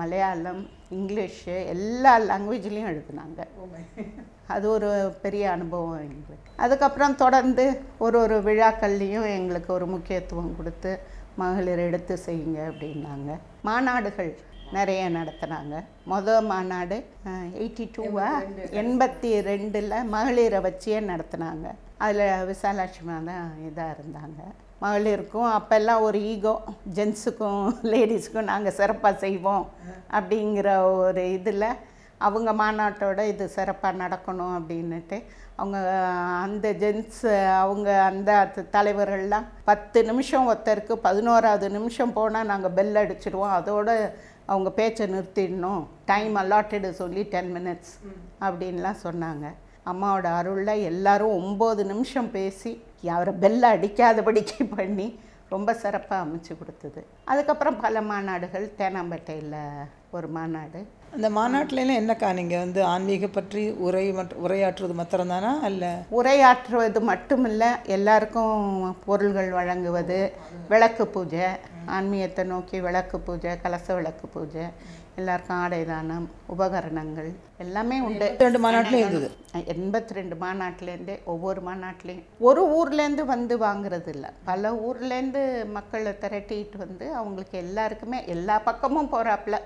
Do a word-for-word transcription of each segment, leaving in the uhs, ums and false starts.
Malayalam, English எல்லா லாங்குவேஜ்லேயும் எழுதுனாங்க. அது ஒரு பெரிய அனுபவம் எங்களுக்கு. அதுக்கப்புறம் தொடர்ந்து ஒரு ஒரு விழாக்கள்லேயும் எங்களுக்கு ஒரு முக்கியத்துவம் கொடுத்து மகளிர் எடுத்து செய்யுங்க அப்படின்னாங்க. மாநாடுகள் நிறைய நடத்துனாங்க. மொதல் மாநாடு எயிட்டி டூவா எண்பத்தி ரெண்டில் மகளிரை வச்சியே நடத்துனாங்க. அதில் விசாலாட்சுமா தான் இதாக இருந்தாங்க. மகளிருக்கும் அப்போல்லாம் ஒரு ஈகோ, ஜென்ஸுக்கும் லேடிஸுக்கும் நாங்கள் சிறப்பாக செய்வோம் அப்படிங்கிற ஒரு இதில் அவங்க மாநாட்டோட இது சிறப்பாக நடக்கணும் அப்படின்னுட்டு அவங்க அந்த ஜென்ஸ் அவங்க அந்த தலைவர்கள்லாம் பத்து நிமிஷம் ஒருத்தருக்கு பதினோராவது நிமிஷம் போனால் நாங்கள் பெல் அடிச்சிடுவோம், அதோடு அவங்க பேச்சை நிறுத்திடணும், டைம் அலாட்டடு சொல்லி டென் மினிட்ஸ் அப்படின்லாம் சொன்னாங்க. அம்மாவோட அருளில் எல்லோரும் ஒம்பது நிமிஷம் பேசி அவரை பெல்லை அடிக்காதபடிக்கு பண்ணி ரொம்ப சிறப்பாக அமைச்சு கொடுத்தது. அதுக்கப்புறம் பல மாநாடுகள், தேனாம்பேட்டையில் ஒரு மாநாடு. அந்த மாநாட்டிலலாம் என்னக்கா நீங்கள் வந்து ஆன்மீக பற்றி உரை மற்றும் உரையாற்றுவது மாத்திரம்தானா? அல்ல, உரையாற்றுவது மட்டும் இல்லை, எல்லாருக்கும் பொருள்கள் வழங்குவது, விளக்கு பூஜை, ஆன்மீகத்தை நோக்கி விளக்கு பூஜை, கலச விளக்கு பூஜை, எல்லாருக்கும் ஆடை தானம், உபகரணங்கள் எல்லாமே உண்டு. ரெண்டு மாநாட்டிலே இருந்தது. எண்பத்தி ரெண்டு மாநாட்டிலேருந்தே ஒவ்வொரு மாநாட்டிலையும் ஒரு ஊர்லேருந்து வந்து வாங்குறது இல்லை, பல ஊர்லேருந்து மக்களை திரட்டிகிட்டு வந்து அவங்களுக்கு எல்லாருக்குமே எல்லா பக்கமும் போகிறாப்புல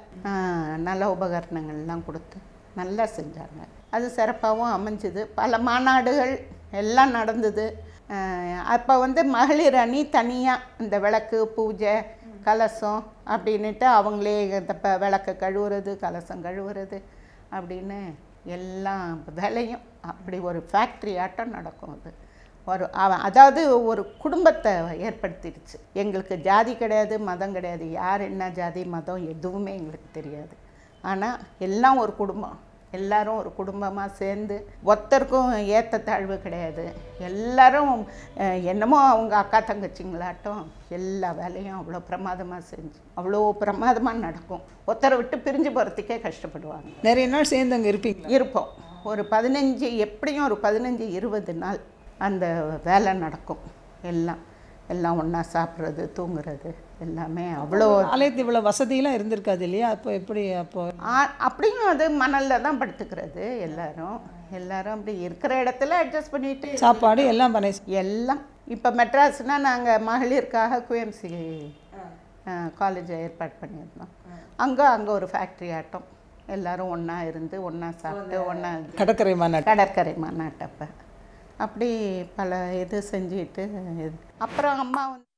நல்ல உபகரணங்கள்லாம் கொடுத்து நல்லா செஞ்சாங்க. அது சிறப்பாகவும் அமைஞ்சுது. பல மாநாடுகள் எல்லாம் நடந்தது. அப்போ வந்து மகளிர் அணி தனியாக இந்த விளக்கு பூஜை கலசம் அப்படின்ட்டு அவங்களே இந்த இப்போ விளக்க கழுவுறது, கலசம் கழுவுறது அப்படின்னு எல்லா வேலையும் அப்படி ஒரு ஃபேக்ட்ரி ஆட்டம் நடக்கும். அது ஒரு அதாவது ஒரு குடும்பத்தை ஏற்படுத்திடுச்சு. எங்களுக்கு ஜாதி கிடையாது, மதம் கிடையாது, யார் என்ன ஜாதி மதம் எதுவுமே எங்களுக்கு தெரியாது. ஆனால் எல்லாம் ஒரு குடும்பம், எல்லாரும் ஒரு குடும்பமாக சேர்ந்து ஒருத்தருக்கும் ஏற்றத்தாழ்வு கிடையாது. எல்லாரும் என்னமோ அவங்க அக்கா தங்கச்சிங்களாட்டம் எல்லா வேலையும் அவ்வளோ பிரமாதமாக செஞ்சு அவ்வளோ பிரமாதமாக நடக்கும். ஒருத்தரை விட்டு பிரிஞ்சு போகிறதுக்கே கஷ்டப்படுவாங்க. நிறைய நாள் சேர்ந்து அங்கே இருப்பீங்க? இருப்போம். ஒரு பதினஞ்சு எப்படியும் ஒரு பதினஞ்சு இருபது நாள் அந்த வேலை நடக்கும். எல்லாம் எல்லாம் ஒன்றா சாப்பிட்றது, தூங்குறது எல்லாமே அவ்வளோ. ஆலயத்து இவ்வளோ வசதியெலாம் இருந்திருக்காது இல்லையா? அப்போ எப்படி? அப்போ அப்படியும் அது மணலில் தான் படுத்துக்கிறது. எல்லாரும் எல்லாரும் அப்படி இருக்கிற இடத்துல அட்ஜஸ்ட் பண்ணிட்டு சாப்பாடு எல்லாம் பண்ணி எல்லாம். இப்போ மெட்ராஸ்னால் நாங்கள் மகளிருக்காக குஎம்சி காலேஜை ஏற்பாடு பண்ணியிருந்தோம். அங்கே அங்கே ஒரு ஃபேக்ட்ரி ஆட்டம், எல்லோரும் ஒன்றா இருந்து ஒன்றா சாப்பிட்டு ஒன்றா கடற்கரை மாநாட்டு கடற்கரை மாநாட்டப்போ அப்படி பல இது செஞ்சுட்டு. அப்புறம் அம்மா வந்து